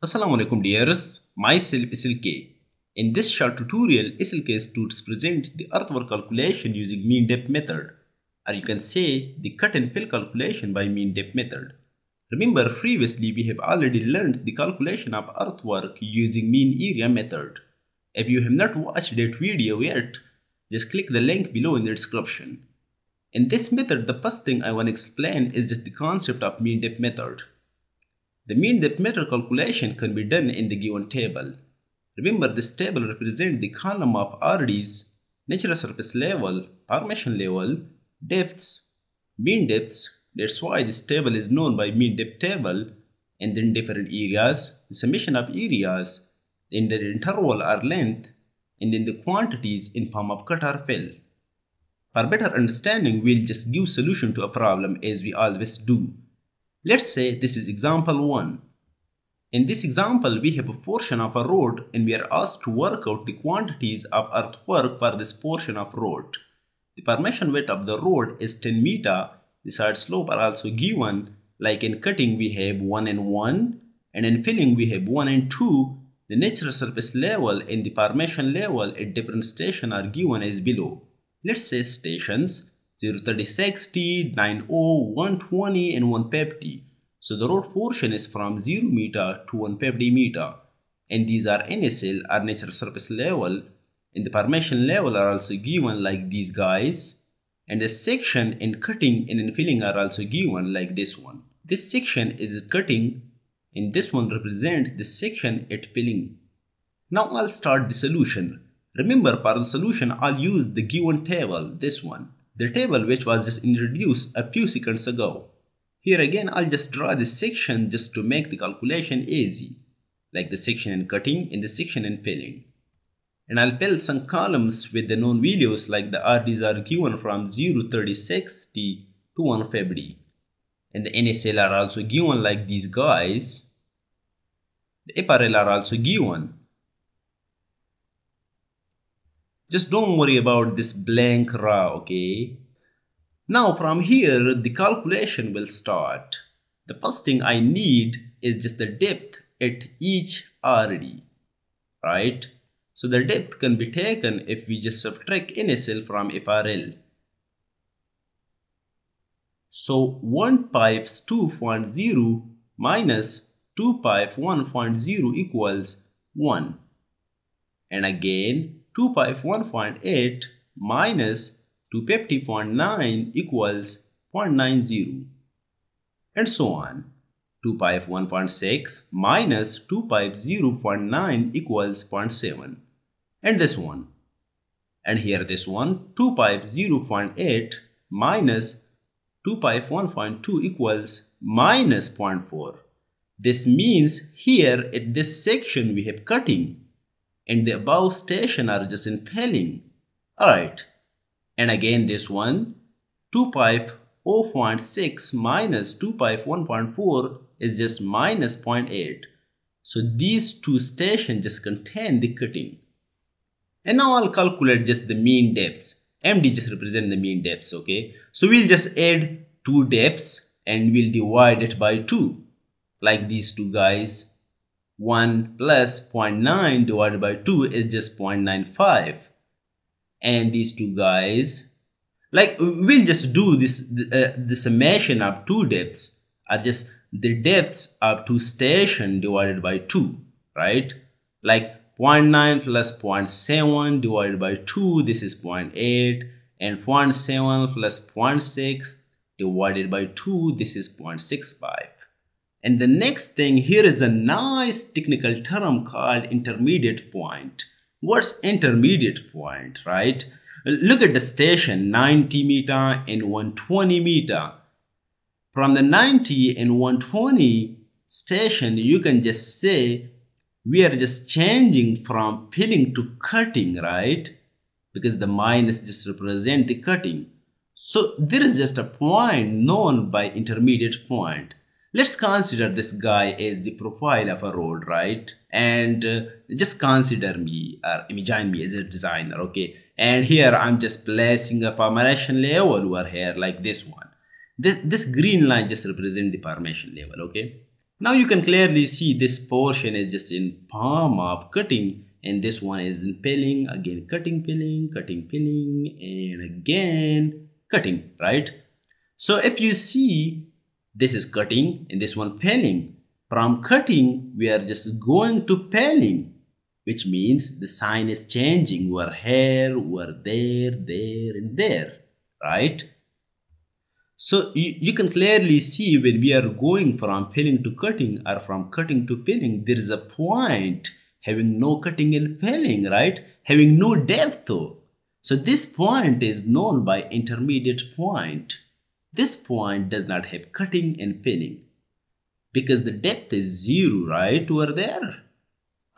Assalamualaikum dears, myself SLK. In this short tutorial, SLK students present the earthwork calculation using mean depth method, or you can say the cut and fill calculation by mean depth method. Remember, previously we have already learned the calculation of earthwork using mean area method. If you have not watched that video yet, just click the link below in the description. In this method, the first thing I want to explain is just the concept of mean depth method. The mean depth method calculation can be done in the given table. Remember, this table represents the column of RDs, natural surface level, formation level, depths, mean depths. That's why this table is known by mean depth table, and then different areas, the summation of areas, then the interval or length, and then the quantities in form of cut or fill. For better understanding, we'll just give solution to a problem as we always do. Let's say this is example 1. In this example, we have a portion of a road and we are asked to work out the quantities of earthwork for this portion of road. The formation width of the road is 10 meter. The side slope are also given, like in cutting we have 1 and 1, and in filling we have 1 and 2. The natural surface level and the formation level at different stations are given as below. Let's say stations 03060, 90, 120 and 150. So the road portion is from 0 meter to 150 meter. And these are NSL or natural surface level. And the formation level are also given like these guys. And the section and cutting and infilling are also given like this one. This section is cutting and this one represents the section at filling. Now I'll start the solution. Remember, for the solution I'll use the given table, this one. The table which was just introduced a few seconds ago. Here again I'll just draw this section just to make the calculation easy, like the section and cutting and the section and filling. And I'll fill some columns with the known values, like the RDs are given from 03060 to 150. And the NSL are also given like these guys. The PRL are also given. Just don't worry about this blank raw, okay? Now from here, the calculation will start. The first thing I need is just the depth at each RD, right? So the depth can be taken if we just subtract NSL from PRL. So 1 pipes 2.0 minus 2 pipe 1.0 equals 1. And again, 2 pi 1.8 minus 250.9 equals 0.90, and so on. 2 pi 1.6 minus 2 pi 0.9 equals 0.7, and this one, and here this one, 2 pi 0.8 minus 2 pi 1.2 equals minus 0.4. This means here at this section we have cutting, and the above station are just in filling. Alright, and again this one, 2 pipe 0.6 minus 2 pipe 1.4 is just minus 0.8. So these two stations just contain the cutting. And now I'll calculate just the mean depths. MD just represent the mean depths, okay? So we'll just add two depths and we'll divide it by 2, like these two guys. 1 plus 0.9 divided by 2 is just 0.95, and these two guys, like we'll just do this the summation of two depths are just the depths of two stations divided by 2, right? Like 0.9 plus 0.7 divided by 2, this is 0.8, and 0.7 plus 0.6 divided by 2, this is 0.65. And the next thing, here is a nice technical term called intermediate point. What's intermediate point, right? Look at the station 90 meter and 120 meter. From the 90 and 120 station, you can just say we are just changing from filling to cutting, right? Because the minus just represent the cutting. So there is just a point known by intermediate point. Let's consider this guy is the profile of a road, right? And just consider me or imagine me as a designer, okay? And here I'm just placing a permeation level over here like this one. This green line just represents the permeation level, okay? Now you can clearly see this portion is just in palm up cutting, and this one is in pilling, again cutting, pilling, and again cutting, right? So if you see, this is cutting and this one pilling. From cutting, we are just going to pilling, which means the sign is changing. We are here, we are there, and there, right? So you can clearly see when we are going from pilling to cutting or from cutting to pilling, there is a point having no cutting and pilling, right? Having no depth though. So this point is known by intermediate point. This point does not have cutting and pilling because the depth is zero, right, over there.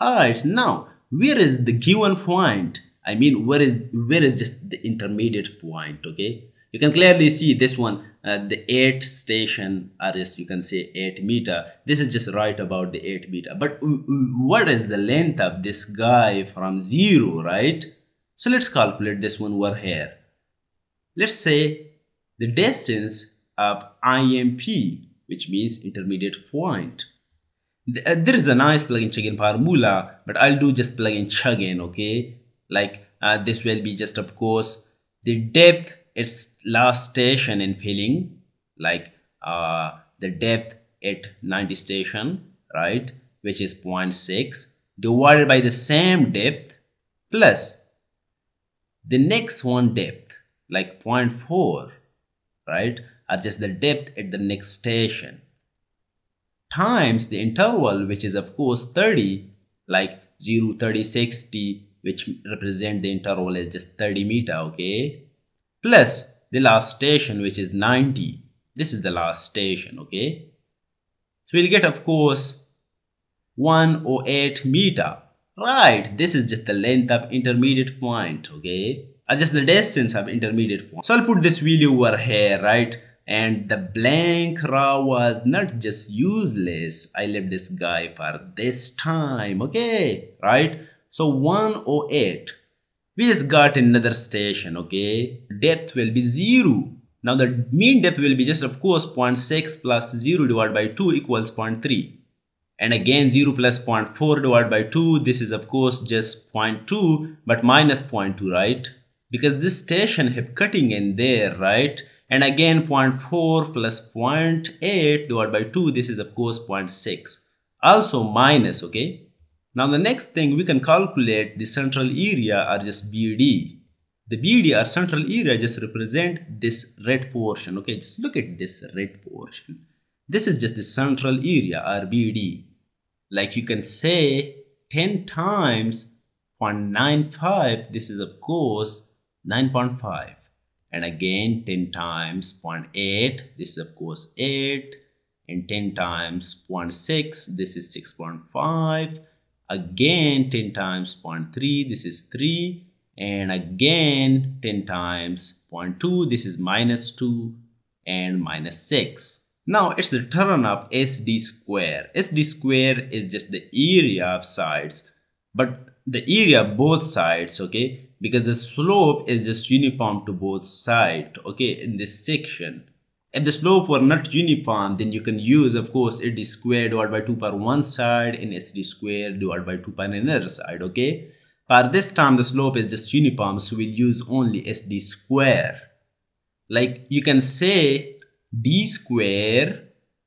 Alright, now where is the given point? I mean, where is just the intermediate point, okay? You can clearly see this one, the 8 station, or as you can say 8 meter. This is just right about the 8 meter. But what is the length of this guy from zero, right? So let's calculate this one over here. Let's say the distance of IMP, which means intermediate point. There is a nice plug-in Chagin formula, but I'll do just plug-in Chagin, okay? Like this will be just, of course, the depth, its last station in filling, like the depth at 90 station, right? Which is 0.6 divided by the same depth plus the next one depth, like 0.4. right, or just the depth at the next station, times the interval, which is of course 30, like 0, 30, 60, which represent the interval as just 30 meter, okay, plus the last station, which is 90. This is the last station, okay? So we'll get, of course, 108 meter, right? This is just the length of intermediate point, okay? Just the distance of intermediate point. So I'll put this video over here, right? And the blank row was not just useless. I left this guy for this time, okay? Right? So 108. We just got another station, okay? Depth will be 0. Now the mean depth will be just, of course, 0.6 plus 0 divided by 2 equals 0.3. And again 0 plus 0.4 divided by 2. This is, of course, just 0.2, but minus 0.2, right? Because this station have cutting in there, right? And again 0.4 plus 0.8 divided by 2, this is of course 0.6, also minus, okay? Now the next thing we can calculate the central area or just BD. The BD or central area just represent this red portion, okay? Just look at this red portion. This is just the central area or BD. Like you can say 10 times 0.95, this is of course 9.5, and again 10 times 0.8, this is of course 8, and 10 times 0.6, this is 6.5, again 10 times 0.3, this is 3, and again 10 times 0.2, this is minus 2 and minus 6. Now it's the turn of SD square. SD square is just the area of sides, but the area of both sides, okay? Because the slope is just uniform to both sides, okay, in this section. If the slope were not uniform, then you can use, of course, SD squared divided by 2 per one side and SD squared divided by 2 per another side, okay. For this time, the slope is just uniform, so we'll use only SD square. Like you can say D square,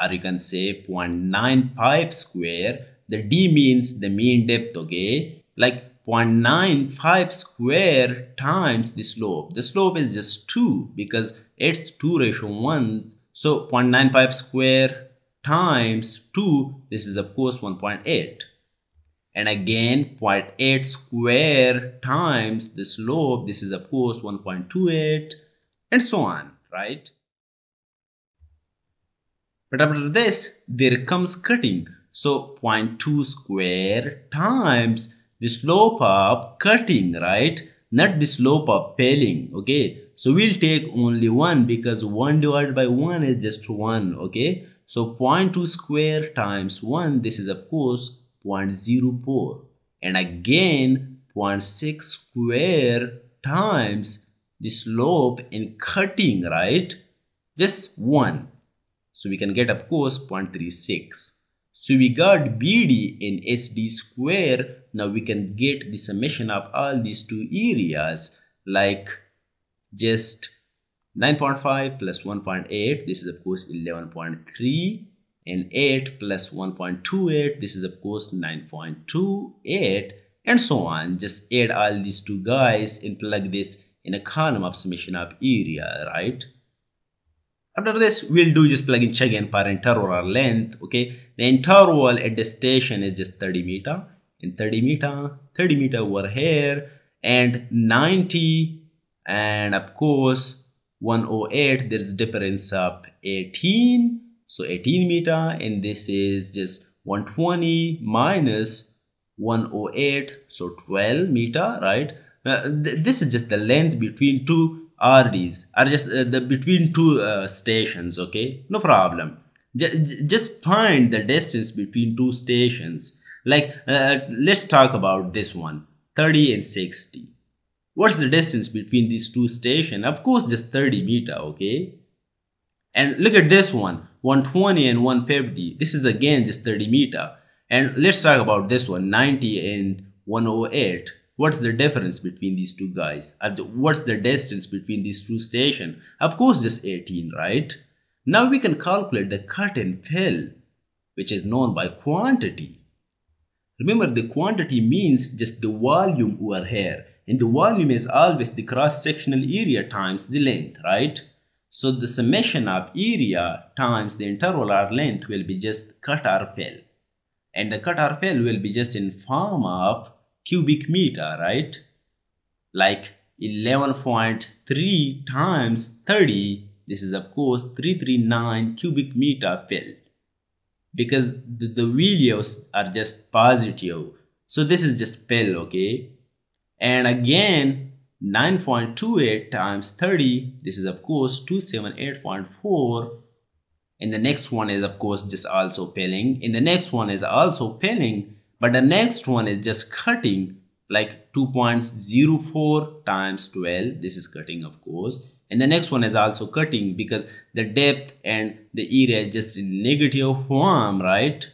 or you can say 0.95 square. The D means the mean depth, okay. Like 0.95 square times the slope. The slope is just 2 because it's 2:1. So 0.95 square times 2, this is of course 1.8. And again 0.8 square times the slope, this is of course 1.28, and so on, right? But after this, there comes cutting. So 0.2 square times the slope of cutting, right? Not the slope of pilling, okay? So we'll take only 1 because 1 divided by 1 is just 1, okay? So 0.2 square times 1, this is of course 0.04, and again 0.6 square times the slope in cutting, right, this 1. So we can get of course 0.36. So we got BD in SD square. Now we can get the summation of all these two areas, like just 9.5 plus 1.8, this is of course 11.3, and 8 plus 1.28, this is of course 9.28, and so on. Just add all these two guys and plug this in a column of summation of area, right? After this, we'll do just plug and check in for interval length. Okay, the interval at the station is just 30 meters, and 30 meters over here, and 90, and of course 108, there's a difference of 18, so 18 meters, and this is just 120 minus 108, so 12 meters, right? This is just the length between two RDs, or just between two stations. Okay, no problem. Just find the distance between two stations. Like let's talk about this one, 30 and 60. What's the distance between these two stations? Of course, just 30 meters, okay? And look at this one, 120 and 150. This is again just 30 meters. And let's talk about this one, 90 and 108. What's the difference between these two guys? What's the distance between these two stations? Of course, just 18, right? Now we can calculate the cut and fill, which is known by quantity. Remember, the quantity means just the volume over here. And the volume is always the cross-sectional area times the length, right? So the summation of area times the interval or length will be just cut or fill. And the cut or fill will be just in form of cubic meter, right? Like 11.3 times 30, this is of course 339 cubic meter fill. Because the values are just positive. So this is just fill, okay? And again, 9.28 times 30, this is of course 278.4. And the next one is of course just also filling. And the next one is also filling. But the next one is just cutting, like 2.04 times 12. This is cutting, of course. And the next one is also cutting because the depth and the area is just in negative form, right?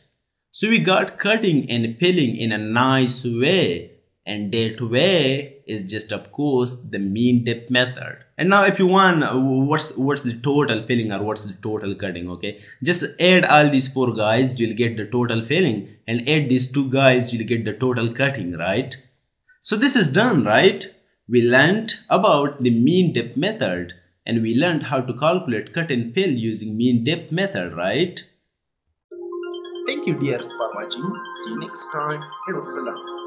So we got cutting and filling in a nice way. And that way is just of course the mean depth method. And now if you want what's the total filling or what's the total cutting, okay, just add all these four guys, you'll get the total filling, and add these two guys, you'll get the total cutting, right? So this is done, right? We learned about the mean depth method, and we learned how to calculate cut and fill using mean depth method, right? Thank you dears for watching. See you next time. Wassalam.